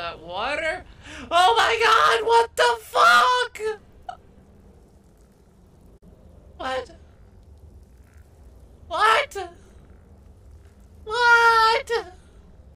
that water? Oh my god, what the fuck? What?